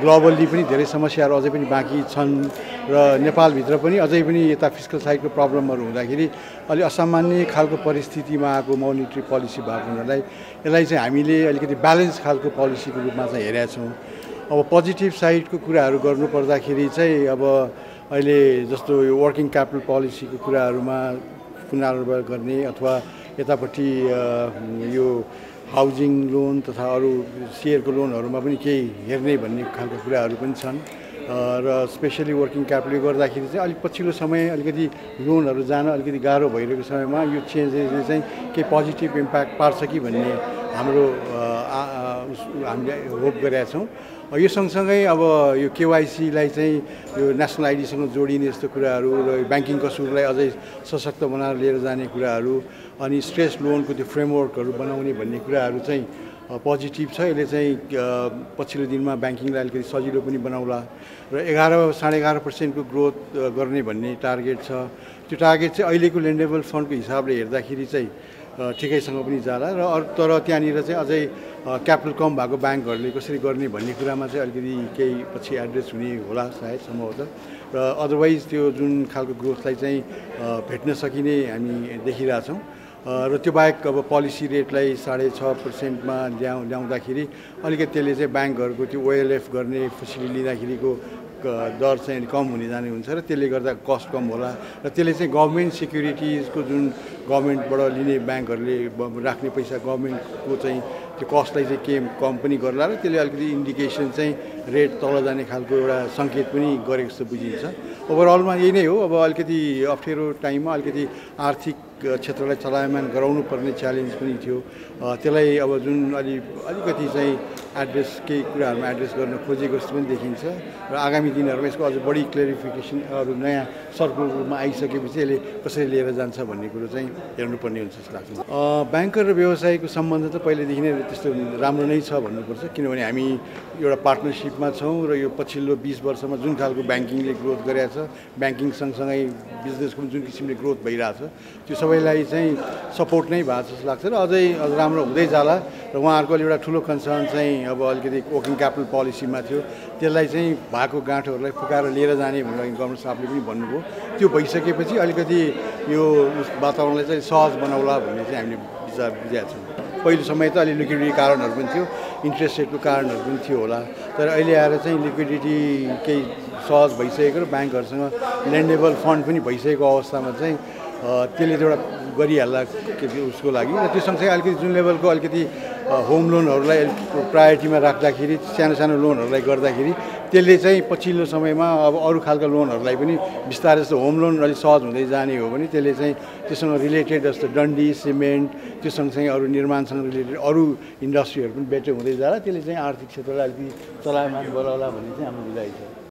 Globally पनि धेरै समस्याहरु अझै पनि बाँकी छन् र नेपाल भित्र पनि अझै पनि यता फिस्कल साइडको प्रब्लमहरु हुँदाखेरि अलि असामान्य खालको परिस्थितिमा आको मोनिटरी पोलिसी भएकोलाई यसलाई चाहिँ हामीले अलिकति ब्यालेन्स खालको पोलिसीको रूपमा चाहिँ हेरेका छौं। अब पोजिटिभ साइडको कुराहरु गर्नु पर्दाखेरि चाहिँ अब अहिले जस्तो यो वर्किङ क्यापिटल पोलिसीको कुराहरुमा पुनरावलोकन गर्ने अथवा यतापट्टि यो हाउसिङ लोन तथा अरु शेयरको लोनहरुमा पनि केही हेर्ने भन्ने खालको कुराहरु पनि छन् र स्पेशली वर्किङ क्यापिटलले गर्दाखेरि चाहिँ अलि पछिल्लो समय अलिकति लोनहरु जान अलिकति गाह्रो भइरहेको समयमा यो चेन्जेसले चाहिँ के पोजिटिभ इम्प्याक्ट पार्छ कि भन्ने हाम्रो हामीले होप गरेका छौं। यो सँगसँगै अब यो केवाईसी लाई चाहिँ यो नेशनल आईडी सँग जोडिने यस्तो कुराहरु र बैंकिङ कसुरलाई अझै सशक्त बनाएर लिएर जाने कुराहरु अनि स्ट्रेस लोनको त्यो फ्रेमवर्कहरु बनाउने भन्ने कुराहरु चाहिँ पोजिटिभ छ। यसले चाहिँ पछिल्लो दिनमा बैंकिङलाई अलिकति सजिलो पनि बनाउला र 11.5% को ग्रोथ गर्ने भन्ने टार्गेट छ। त्यो टार्गेट चाहिँ अहिलेको लेन्डेबल फन्डको हिसाबले हेर्दाखेरि चाहिँ ठिकैसँग पनि जाला र तर त्यहाँनिर चाहिँ अझै क्यापिटल कम भएको बैंकहरुले कसरी गर्ने भन्ने कुरामा चाहिँ अलिकति केही पछि एड्रेस हुने होला सायद सम्भवतः र अदरवाइज त्यो जुन खालको ग्रोथलाई चाहिँ भेट्न सकिने हामी देखिरहेका छौं। र त्यो बाहेक अब पोलिसी रेटलाई 6.5% मा ल्याउँदाखेरि अलिकति त्यसले चाहिँ बैंकहरुको त्यो ओएलएफ गर्ने फेसिलिटी लिँदाखेरिको दर चाहिँ कम हुने जाने हुन्छ र त्यसले गर्दा कस्ट कम होला र त्यसले चाहिँ गभर्नमेन्ट सिक्युरिटीजको जुन गभर्नमेन्टबाट लिने बैंकहरुले राख्ने पैसा गभर्नमेन्टको चाहिँ त्यो कस्टलाई चाहिँ के कम पनि गर्ला र त्यसले अलिकति इन्डिकेसन चाहिँ रेट तल जाने खालको एउटा संकेत पनि गरेको जस्तो बुझिन्छ। ओभरअलमा यही नै हो। अब अलिकति अप्ठ्यारो टाइममा अलिकति आर्थिक क्षेत्रलाई चलायमान गराउनु पर्ने च्यालेन्ज पनि थियो, त्यसलाई अब जुन अलिकति चाहिँ एड्रेस केही कुराहरुमा एड्रेस गर्न खोजेको जस्तो पनि देखिन्छ र आगामी दिनहरुमा यसको अझ बढी क्ल्यारिफिकेसन अरु नयाँ सर्कुलरमा आइसकेपछि यसले कसरी लिएर जान्छ भन्ने कुरो चाहिँ हेर्नुपर्ने हुन्छ जस्तो लाग्छ। बैंकर र व्यवसायको सम्बन्ध त पहिलेदेखि नै त्यस्तो राम्रो नै छ भन्नुपर्छ, किनभने हामी एउटा पार्टनरशिपमा छौं र यो पछिल्लो 20 वर्षमा जुन खालको बैंकिङले ग्रोथ गरेछ बैंकिङ सँगसँगै बिजनेसको जुन किसिमले ग्रोथ भइरहेछ त्यो सबैलाई चाहिँ सपोर्ट नै भएको जस्तो लाग्छ र अझै राम्रो हुँदै जाला र उहाँहरुको एउटा ठूलो कन्सर्न चाहिँ अब अलिकति वर्किङ क्यापिटल पोलिसीमा थियो, त्यसलाई चाहिँ भएको गाँठहरुलाई फुकाएर लिएर जाने भनेर गभर्नर साहबले पनि भन्नुभयो। त्यो भइसकेपछि अलिकति यो वातावरणलाई चाहिँ सहज बनाउला भन्ने चाहिँ हामीले विचार बुझेका छौं। पहिलो समय त अलि लिक्विडिटी कारणहरु पनि थियो, इन्ट्रेस्ट रेटको कारणहरु पनि थियो होला, तर अहिले आएर चाहिँ लिक्विडिटी केही सहज भइसकेको र बैंकहरुसँग लेन्डेबल फन्ड पनि भइसकेको अवस्थामा चाहिँ त्यसले एउटा गरिहाल्ला उसको लागि र त्यो सँगसँगै अलिकति जुन लेभलको अलिकति होम लोनहरुलाई प्रायोरिटीमा राख्दाखेरि सानो सानो लोनहरुलाई गर्दाखेरि त्यसले चाहिँ पछिल्लो समयमा अब अरु खालको लोनहरुलाई पनि बिस्तारै जस्तो होम लोन अलि सहज हुँदै जाने हो भने त्यसले चाहिँ त्यससँग रिलेटेड जस्तो डन्डी सिमेन्ट त्यो सँगसँगै अरु निर्माणसँग रिलेटेड अरु इन्डस्ट्रीहरु पनि बेटर हुँदै जाला, त्यसले चाहिँ आर्थिक क्षेत्रलाई अलिकति चलायमान बनाउला भन्ने चाहिँ हाम्रो बुझाइ छ।